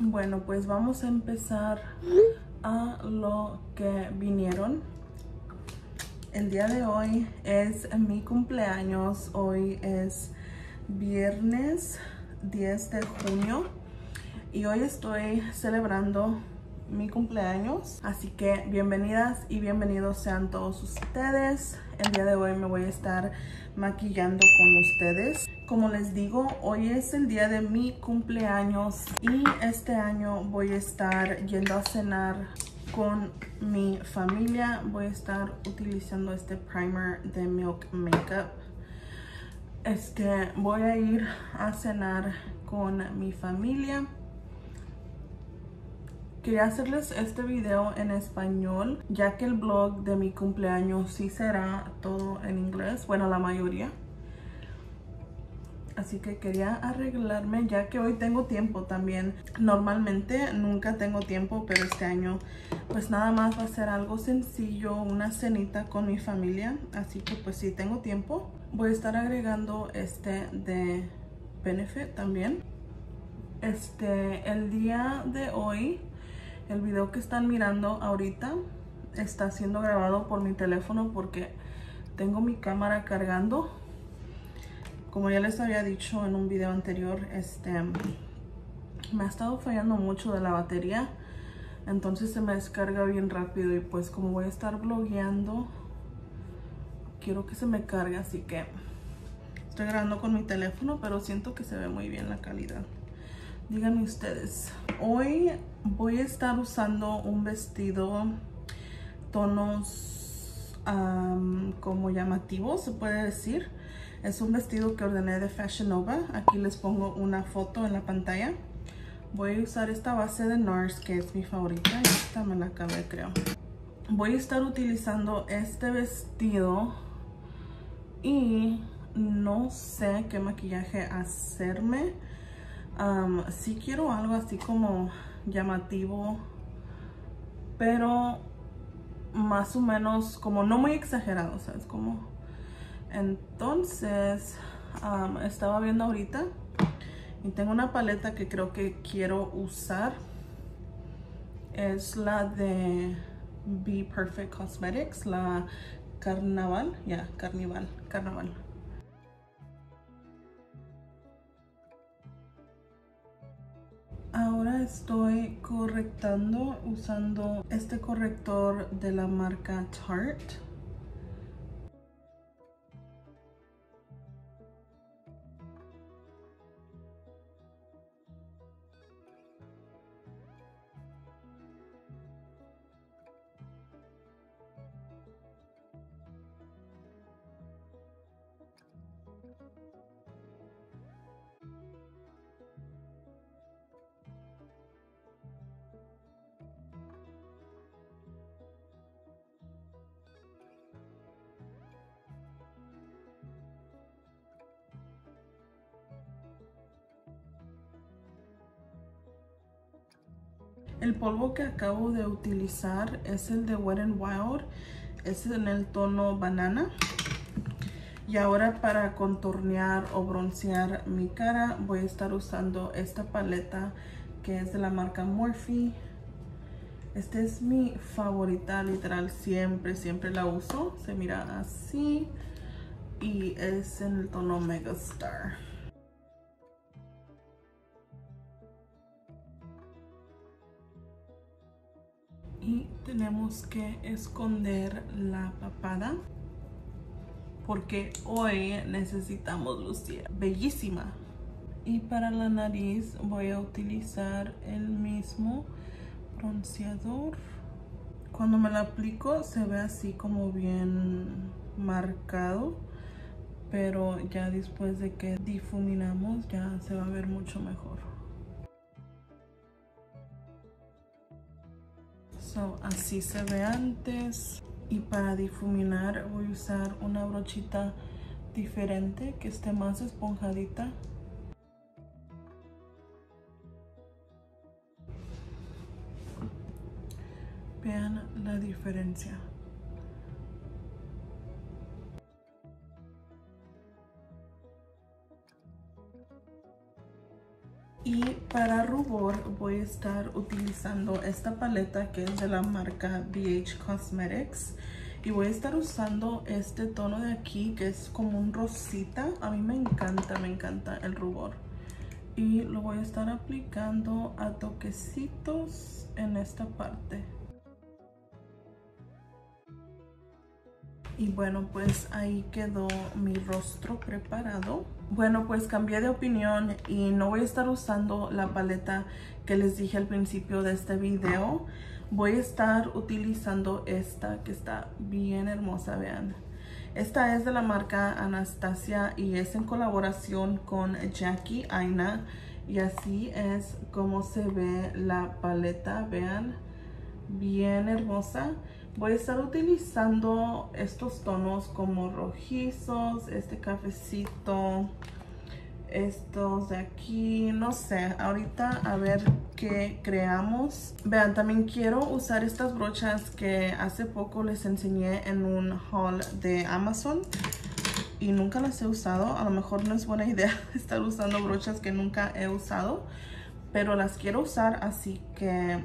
Bueno, pues vamos a empezar a lo que vinieron. El día de hoy es mi cumpleaños. Hoy es viernes 10 de junio y hoy estoy celebrando mi cumpleaños, así que bienvenidas y bienvenidos sean todos ustedes. El día de hoy me voy a estar maquillando con ustedes. Como les digo, hoy es el día de mi cumpleaños y este año voy a estar yendo a cenar con mi familia. Voy a estar utilizando este primer de Milk Makeup. Voy a ir a cenar con mi familia. Quería hacerles este video en español, ya que el vlog de mi cumpleaños sí será todo en inglés, bueno, la mayoría. Así que quería arreglarme, ya que hoy tengo tiempo también. Normalmente nunca tengo tiempo, pero este año pues nada más va a ser algo sencillo, una cenita con mi familia. Así que pues sí tengo tiempo. Voy a estar agregando este de Benefit también. El día de hoy, el video que están mirando ahorita está siendo grabado por mi teléfono porque tengo mi cámara cargando. Como ya les había dicho en un video anterior, me ha estado fallando mucho de la batería. Entonces se me descarga bien rápido y pues como voy a estar vlogueando, quiero que se me cargue. Así que estoy grabando con mi teléfono, pero siento que se ve muy bien la calidad. Díganme ustedes. Hoy voy a estar usando un vestido tonos como llamativos, se puede decir. Es un vestido que ordené de Fashion Nova. Aquí les pongo una foto en la pantalla. Voy a usar esta base de NARS, que es mi favorita. Esta me la acabé, creo. Voy a estar utilizando este vestido y no sé qué maquillaje hacerme. Sí quiero algo así como llamativo, pero más o menos como no muy exagerado, ¿sabes? Como entonces estaba viendo ahorita y tengo una paleta que creo que quiero usar. Es la de Beauty Cosmetics, la Carnaval, Carnaval. Ahora estoy correctando usando este corrector de la marca Tarte. El polvo que acabo de utilizar es el de Wet n Wild, es en el tono banana. Y ahora para contornear o broncear mi cara voy a estar usando esta paleta que es de la marca Morphe. Esta es mi favorita, literal, siempre la uso. Se mira así y es en el tono Megastar. Y tenemos que esconder la papada porque hoy necesitamos lucir bellísima. Y para la nariz voy a utilizar el mismo bronceador. Cuando me lo aplico se ve así como bien marcado, pero ya después de que difuminamos ya se va a ver mucho mejor. So, así se ve antes. Y para difuminar voy a usar una brochita diferente que esté más esponjadita. Vean la diferencia. Y para rubor voy a estar utilizando esta paleta que es de la marca BH Cosmetics. Y voy a estar usando este tono de aquí que es como un rosita. A mí me encanta el rubor. Y lo voy a estar aplicando a toquecitos en esta parte. Y bueno, pues ahí quedó mi rostro preparado. Bueno, pues cambié de opinión y no voy a estar usando la paleta que les dije al principio de este video. Voy a estar utilizando esta que está bien hermosa, vean. Esta es de la marca Anastasia y es en colaboración con Jackie Aina. Y así es como se ve la paleta, vean. Bien hermosa. Voy a estar utilizando estos tonos como rojizos, este cafecito, estos de aquí, no sé, ahorita a ver qué creamos. Vean, también quiero usar estas brochas que hace poco les enseñé en un haul de Amazon y nunca las he usado. A lo mejor no es buena idea estar usando brochas que nunca he usado, pero las quiero usar, así que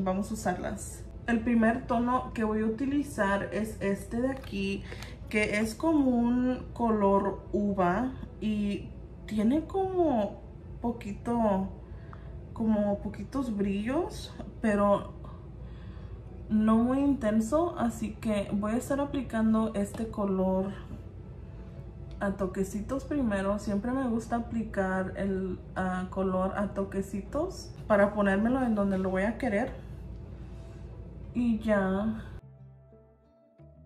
vamos a usarlas. El primer tono que voy a utilizar es este de aquí, que es como un color uva y tiene como poquitos brillos, pero no muy intenso, así que voy a estar aplicando este color a toquecitos primero. Siempre me gusta aplicar el color a toquecitos para ponérmelo en donde lo voy a querer. Y ya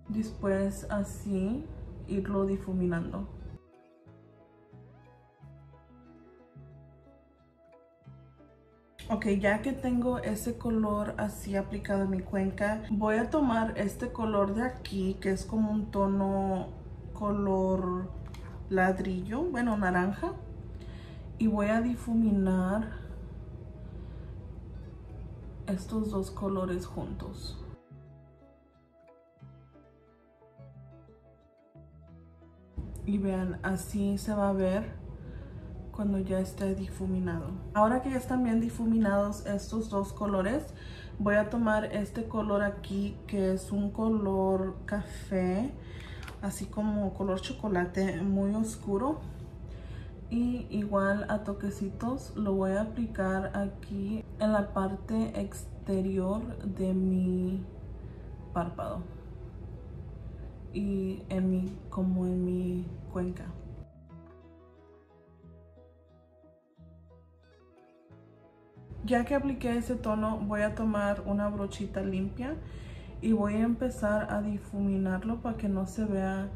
después así irlo difuminando. Ok, ya que tengo ese color así aplicado en mi cuenca, voy a tomar este color de aquí que es como un tono color ladrillo, bueno, naranja, y voy a difuminar estos dos colores juntos. Y vean, así se va a ver cuando ya esté difuminado. Ahora que ya están bien difuminados estos dos colores, voy a tomar este color aquí que es un color café, así como color chocolate muy oscuro. Y igual a toquecitos lo voy a aplicar aquí en la parte exterior de mi párpado y como en mi cuenca. Ya que apliqué ese tono, voy a tomar una brochita limpia y voy a empezar a difuminarlo para que no se vea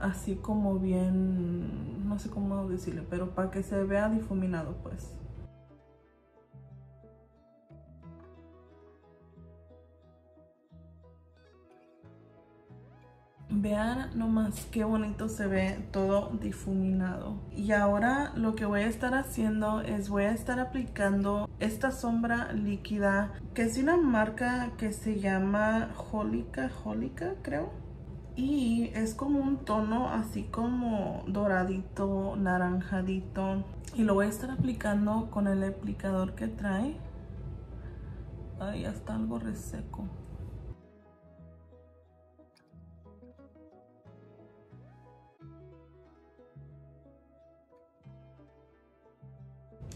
así como bien, no sé cómo decirle, pero para que se vea difuminado, pues. Vean nomás qué bonito se ve todo difuminado. Y ahora lo que voy a estar haciendo es voy a estar aplicando esta sombra líquida que es una marca que se llama Jolica, creo. Y es como un tono así como doradito, naranjadito. Y lo voy a estar aplicando con el aplicador que trae. Ay, ya está algo reseco.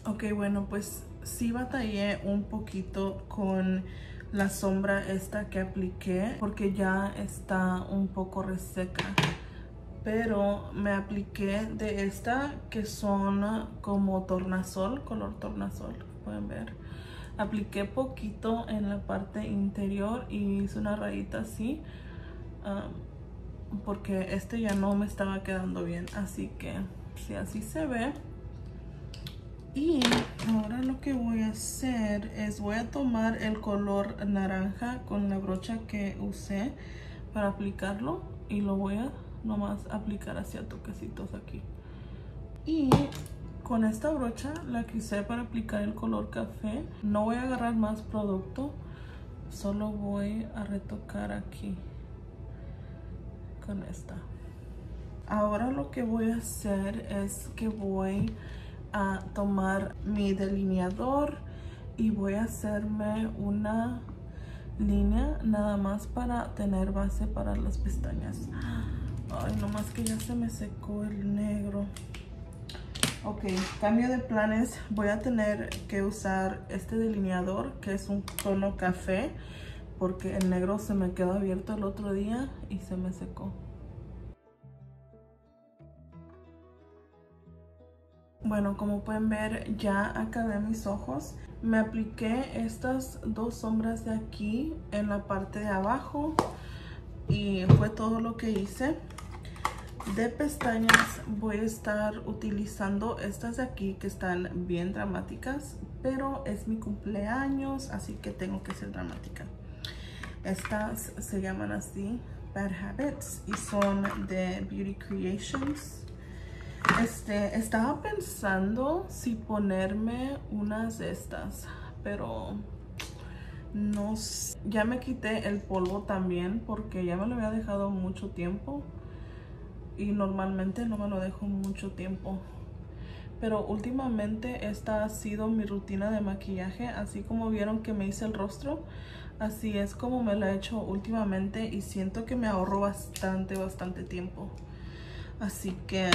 Ok, bueno, pues sí batallé un poquito con la sombra esta que apliqué porque ya está un poco reseca, pero me apliqué de esta que son como tornasol, color tornasol, pueden ver. Apliqué poquito en la parte interior y hice una rayita así porque este ya no me estaba quedando bien, así que sí, así se ve. Y ahora lo que voy a hacer es voy a tomar el color naranja con la brocha que usé para aplicarlo y lo voy a nomás aplicar hacia toquecitos aquí. Y con esta brocha, la que usé para aplicar el color café, no voy a agarrar más producto, solo voy a retocar aquí con esta. Ahora lo que voy a hacer es que voy a tomar mi delineador y voy a hacerme una línea nada más para tener base para las pestañas. Ay, nomás que ya se me secó el negro. Ok, cambio de planes. Voy a tener que usar este delineador que es un tono café porque el negro se me quedó abierto el otro día y se me secó. Bueno, como pueden ver, ya acabé mis ojos. Me apliqué estas dos sombras de aquí en la parte de abajo y fue todo lo que hice. De pestañas voy a estar utilizando estas de aquí que están bien dramáticas, pero es mi cumpleaños, así que tengo que ser dramática. Estas se llaman así, Bad Habits, y son de Beauty Creations. Estaba pensando si ponerme unas de estas, pero no sé. Ya me quité el polvo también porque ya me lo había dejado mucho tiempo y normalmente no me lo dejo mucho tiempo, pero últimamente esta ha sido mi rutina de maquillaje. Así como vieron que me hice el rostro, así es como me la he hecho últimamente y siento que me ahorro bastante tiempo. Así que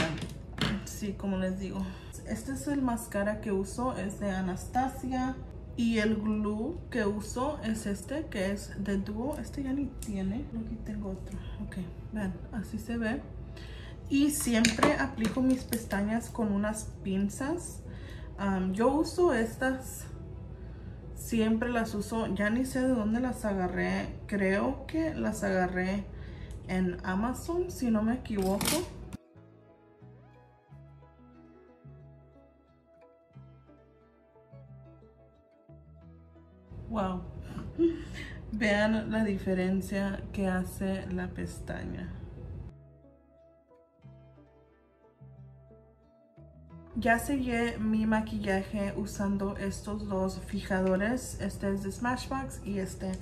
sí, como les digo, este es el mascara que uso, es de Anastasia, y el glue que uso es este, que es de Duo. Este ya ni tiene, aquí tengo otro. Ok, vean, así se ve. Y siempre aplico mis pestañas con unas pinzas. Yo uso estas, siempre las uso, ya ni sé de dónde las agarré. Creo que las agarré en Amazon, si no me equivoco. Wow, vean la diferencia que hace la pestaña. Ya sellé mi maquillaje usando estos dos fijadores. Este es de Smashbox y este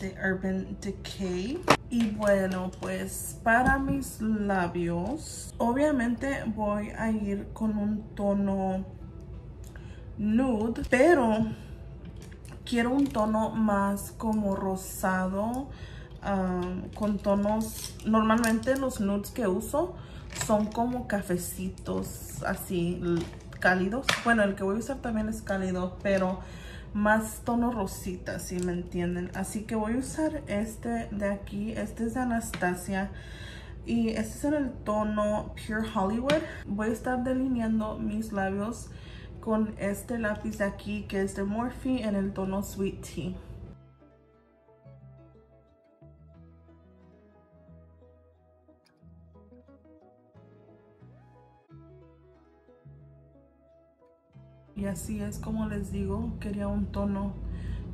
de Urban Decay. Y bueno, pues para mis labios, obviamente voy a ir con un tono nude, pero quiero un tono más como rosado, con tonos, normalmente los nudes que uso son como cafecitos así cálidos. Bueno, el que voy a usar también es cálido, pero más tono rosita, si me entienden. Así que voy a usar este de aquí, este es de Anastasia y este es en el tono Pure Hollywood. Voy a estar delineando mis labios con este lápiz de aquí que es de Morphe en el tono Sweet Tea. Y así es como les digo, quería un tono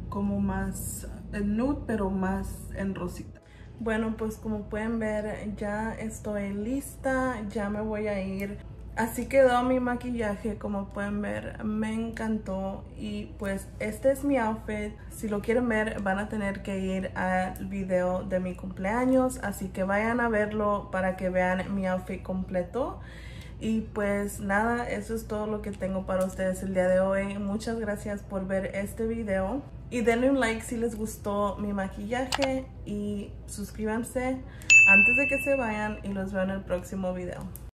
como más nude, pero más en rosita. Bueno, pues como pueden ver, ya estoy lista, ya me voy a ir. Así quedó mi maquillaje, como pueden ver, me encantó. Y pues este es mi outfit. Si lo quieren ver, van a tener que ir al video de mi cumpleaños, así que vayan a verlo para que vean mi outfit completo. Y pues nada, eso es todo lo que tengo para ustedes el día de hoy. Muchas gracias por ver este video. Y denle un like si les gustó mi maquillaje. Y suscríbanse antes de que se vayan. Y los veo en el próximo video.